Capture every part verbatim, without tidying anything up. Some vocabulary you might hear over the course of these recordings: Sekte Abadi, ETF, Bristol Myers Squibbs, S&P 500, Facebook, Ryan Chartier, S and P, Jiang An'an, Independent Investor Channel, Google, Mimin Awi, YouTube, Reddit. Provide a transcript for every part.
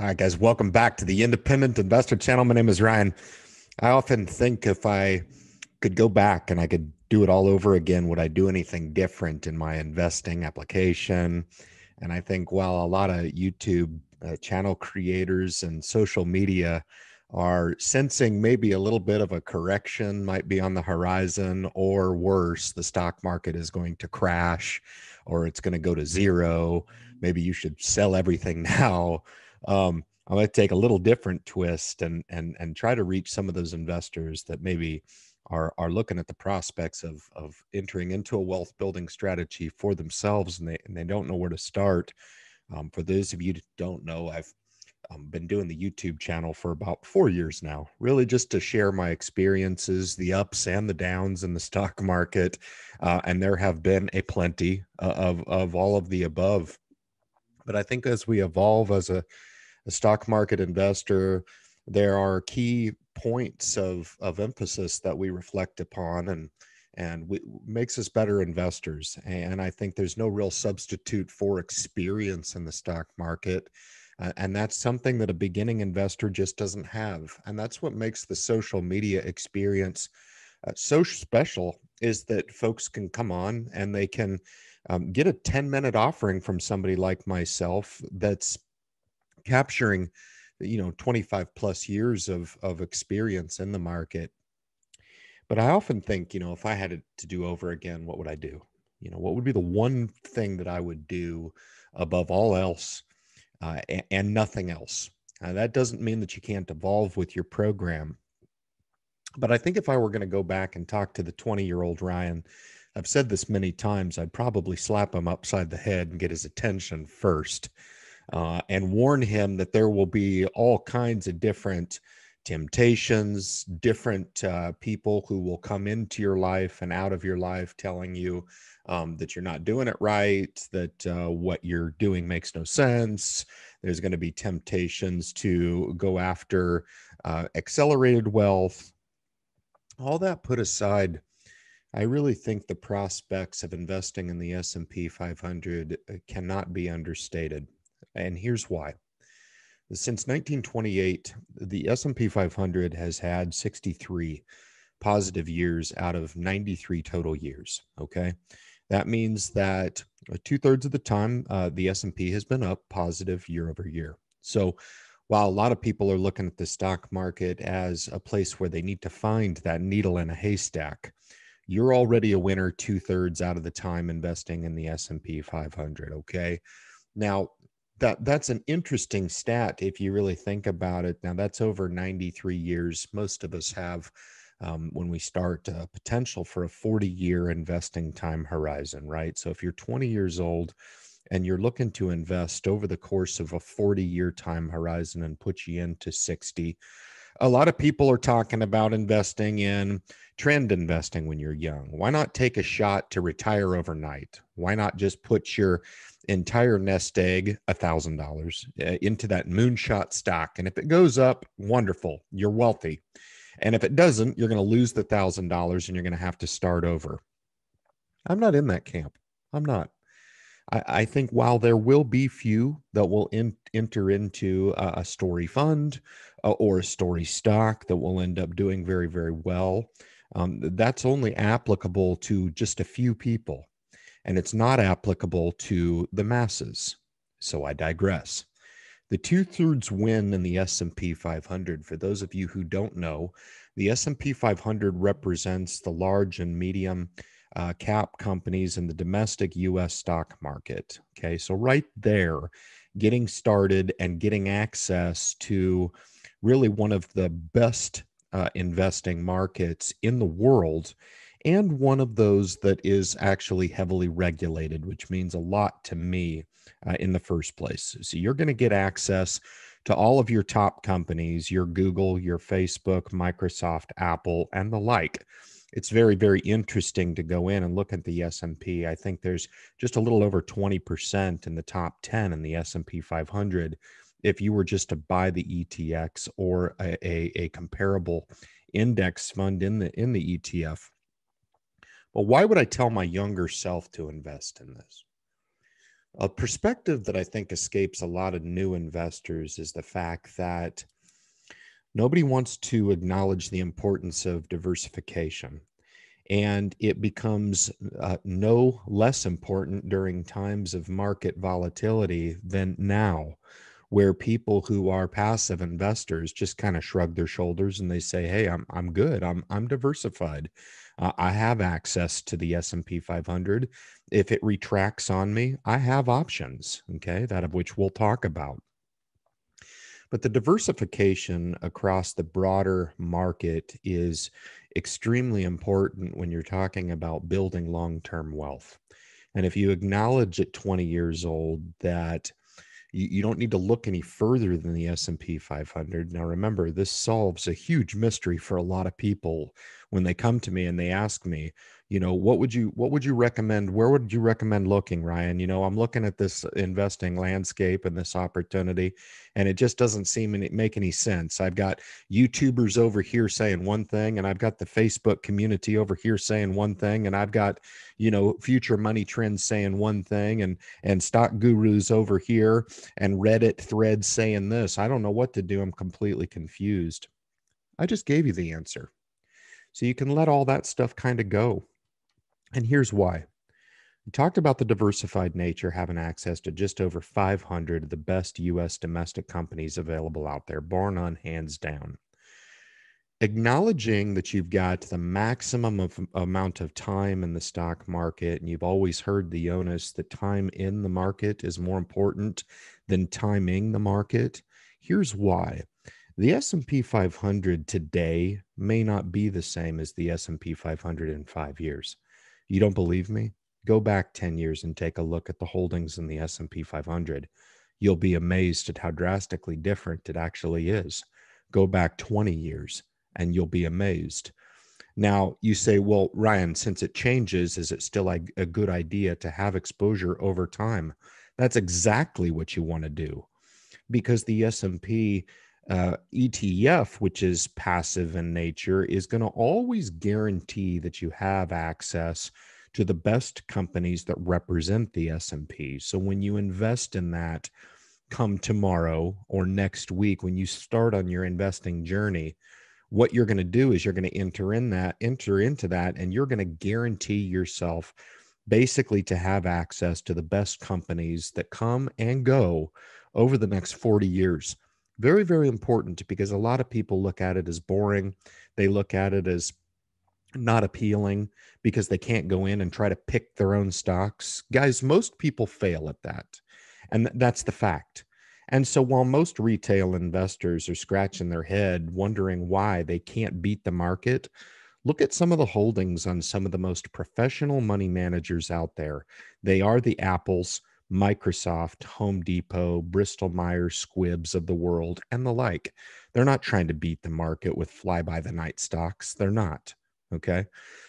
All right, guys, welcome back to the Independent Investor Channel. My name is Ryan. I often think if I could go back and I could do it all over again, would I do anything different in my investing application? And I think while a lot of YouTube uh, channel creators and social media are sensing maybe a little bit of a correction might be on the horizon, or worse, the stock market is going to crash or it's going to go to zero. Maybe you should sell everything now. Um, I'm going to take a little different twist and and and try to reach some of those investors that maybe are are looking at the prospects of of entering into a wealth building strategy for themselves, and they and they don't know where to start. Um, for those of you who don't know, I've um, been doing the YouTube channel for about four years now, really just to share my experiences, the ups and the downs in the stock market, uh, and there have been a plenty of of all of the above. But I think as we evolve as a, a stock market investor, there are key points of, of emphasis that we reflect upon and, and we, makes us better investors. And I think there's no real substitute for experience in the stock market. Uh, and that's something that a beginning investor just doesn't have. And that's what makes the social media experience uh, so special, is that folks can come on and they can Um, get a ten minute offering from somebody like myself that's capturing, you know, twenty-five plus years of, of experience in the market. But I often think, you know, if I had to do over again, what would I do? You know, what would be the one thing that I would do above all else uh, and, and nothing else? Uh, that doesn't mean that you can't evolve with your program. But I think if I were going to go back and talk to the twenty year old Ryan, I've said this many times, I'd probably slap him upside the head and get his attention first uh, and warn him that there will be all kinds of different temptations, different uh, people who will come into your life and out of your life telling you um, that you're not doing it right, that uh, what you're doing makes no sense. There's going to be temptations to go after uh, accelerated wealth. All that put aside, I really think the prospects of investing in the S and P five hundred cannot be understated. And here's why. Since nineteen twenty-eight, the S and P five hundred has had sixty-three positive years out of ninety-three total years, okay? That means that two-thirds of the time, uh, the S and P has been up positive year over year. So while a lot of people are looking at the stock market as a place where they need to find that needle in a haystack, you're already a winner two-thirds out of the time investing in the S and P five hundred, okay? Now, that that's an interesting stat if you really think about it. Now, that's over ninety-three years. Most of us have, um, when we start, uh, potential for a forty year investing time horizon, right? So if you're twenty years old and you're looking to invest over the course of a forty year time horizon and put you into sixty, a lot of people are talking about investing in trend investing when you're young. Why not take a shot to retire overnight? Why not just put your entire nest egg, one thousand dollars, into that moonshot stock? And if it goes up, wonderful, you're wealthy. And if it doesn't, you're going to lose the one thousand dollars and you're going to have to start over. I'm not in that camp. I'm not. I, I think while there will be few that will in, enter into a, a story fund, or a story stock that will end up doing very, very well. Um, that's only applicable to just a few people, and it's not applicable to the masses. So I digress. The two-thirds win in the S and P five hundred, for those of you who don't know, the S and P five hundred represents the large and medium uh, cap companies in the domestic U S stock market. Okay, so right there, getting started and getting access to really one of the best uh, investing markets in the world, and one of those that is actually heavily regulated, which means a lot to me uh, in the first place. So you're going to get access to all of your top companies, your Google, your Facebook, Microsoft, Apple, and the like. It's very, very interesting to go in and look at the S and P. I think there's just a little over twenty percent in the top ten in the S and P five hundred. If you were just to buy the E T X or a, a, a comparable index fund in the, in the E T F. But why would I tell my younger self to invest in this? A perspective that I think escapes a lot of new investors is the fact that nobody wants to acknowledge the importance of diversification. And it becomes uh, no less important during times of market volatility than now, where people who are passive investors just kind of shrug their shoulders and they say, hey, I'm, I'm good. I'm, I'm diversified. Uh, I have access to the S and P five hundred. If it retracts on me, I have options, okay, that of which we'll talk about. But the diversification across the broader market is extremely important when you're talking about building long-term wealth. And if you acknowledge at twenty years old that you don't need to look any further than the S and P five hundred. Now, remember, this solves a huge mystery for a lot of people when they come to me and they ask me, you know, what would you what would you recommend? Where would you recommend looking, Ryan? You know, I'm looking at this investing landscape and this opportunity, and it just doesn't seem any, make any sense. I've got YouTubers over here saying one thing, and I've got the Facebook community over here saying one thing, and I've got, you know, Future Money Trends saying one thing, and and Stock Gurus over here, and Reddit threads saying this. I don't know what to do. I'm completely confused. I just gave you the answer. So you can let all that stuff kind of go. And here's why. We talked about the diversified nature, having access to just over five hundred of the best U S domestic companies available out there, bar none, hands down. Acknowledging that you've got the maximum of, amount of time in the stock market, and you've always heard the onus that time in the market is more important than timing the market. Here's why. The S and P five hundred today may not be the same as the S and P five hundred in five years. You don't believe me? Go back ten years and take a look at the holdings in the S and P five hundred. You'll be amazed at how drastically different it actually is. Go back twenty years. And you'll be amazed. Now you say, well, Ryan, since it changes, is it still a, a good idea to have exposure over time? That's exactly what you want to do, because the S and P uh, E T F, which is passive in nature, is going to always guarantee that you have access to the best companies that represent the S and P. So when you invest in that, come tomorrow or next week, when you start on your investing journey, what you're going to do is you're going to enter in that, enter into that, and you're going to guarantee yourself basically to have access to the best companies that come and go over the next forty years. Very, very important, because a lot of people look at it as boring. They look at it as not appealing because they can't go in and try to pick their own stocks. Guys, most people fail at that. And that's the fact. And so while most retail investors are scratching their head, wondering why they can't beat the market, look at some of the holdings on some of the most professional money managers out there. They are the Apples, Microsoft, Home Depot, Bristol Myers Squibbs of the world, and the like. They're not trying to beat the market with fly-by-the-night stocks. They're not, okay?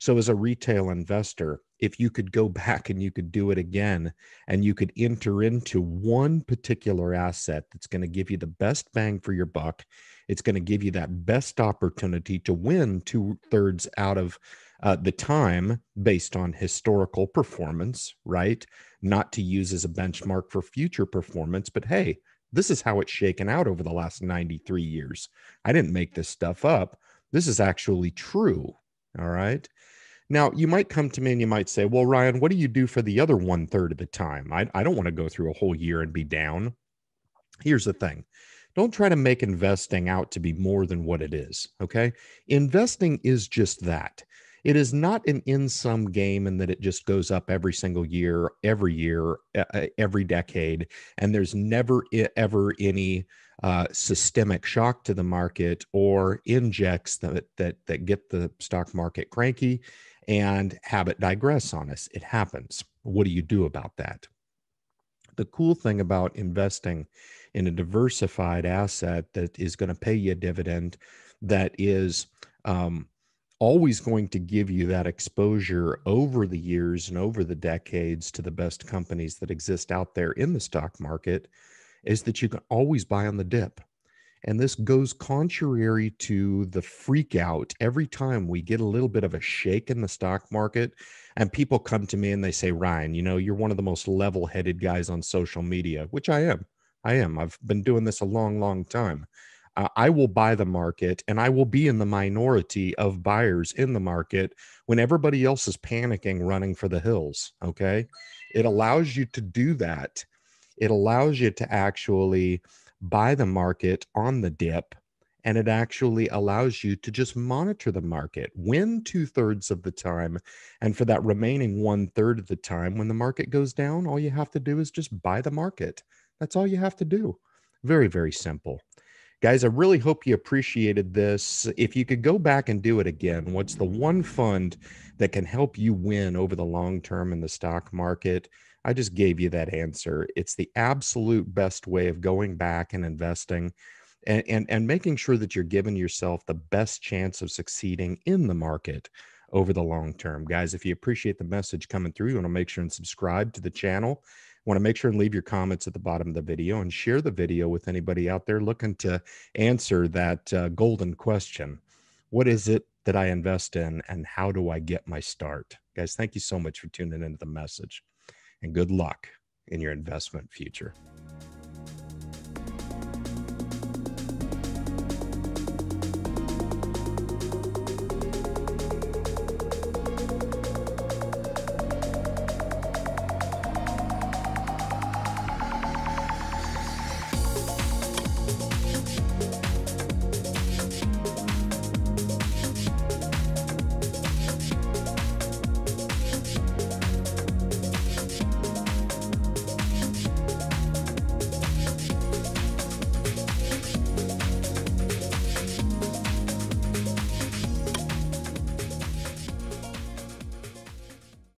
So as a retail investor, if you could go back and you could do it again and you could enter into one particular asset that's going to give you the best bang for your buck, it's going to give you that best opportunity to win two thirds out of uh, the time based on historical performance, right? Not to use as a benchmark for future performance, but hey, this is how it's shaken out over the last ninety-three years. I didn't make this stuff up. This is actually true. All right. Now, you might come to me and you might say, well, Ryan, what do you do for the other one third of the time? I, I don't want to go through a whole year and be down. Here's the thing. Don't try to make investing out to be more than what it is, okay? Investing is just that. It is not an in-sum game in that it just goes up every single year, every year, every decade, and there's never ever any uh, systemic shock to the market or injects that, that, that get the stock market cranky and have it digress on us. It happens. What do you do about that? The cool thing about investing in a diversified asset that is going to pay you a dividend, that is um, always going to give you that exposure over the years and over the decades to the best companies that exist out there in the stock market, is that you can always buy on the dip. And this goes contrary to the freak out. Every time we get a little bit of a shake in the stock market, and people come to me and they say, Ryan, you know, you're one of the most level-headed guys on social media, which I am. I am. I've been doing this a long, long time. Uh, I will buy the market, and I will be in the minority of buyers in the market when everybody else is panicking, running for the hills. Okay. It allows you to do that. It allows you to actually buy the market on the dip, and it actually allows you to just monitor the market, win two thirds of the time. And for that remaining one third of the time, when the market goes down, all you have to do is just buy the market. That's all you have to do. Very, very simple. Guys, I really hope you appreciated this. If you could go back and do it again, what's the one fund that can help you win over the long term in the stock market? I just gave you that answer. It's the absolute best way of going back and investing and, and, and making sure that you're giving yourself the best chance of succeeding in the market over the long term. Guys, if you appreciate the message coming through, you want to make sure and subscribe to the channel. Want to make sure and leave your comments at the bottom of the video and share the video with anybody out there looking to answer that uh, golden question. What is it that I invest in, and how do I get my start? Guys, thank you so much for tuning into the message, and good luck in your investment future.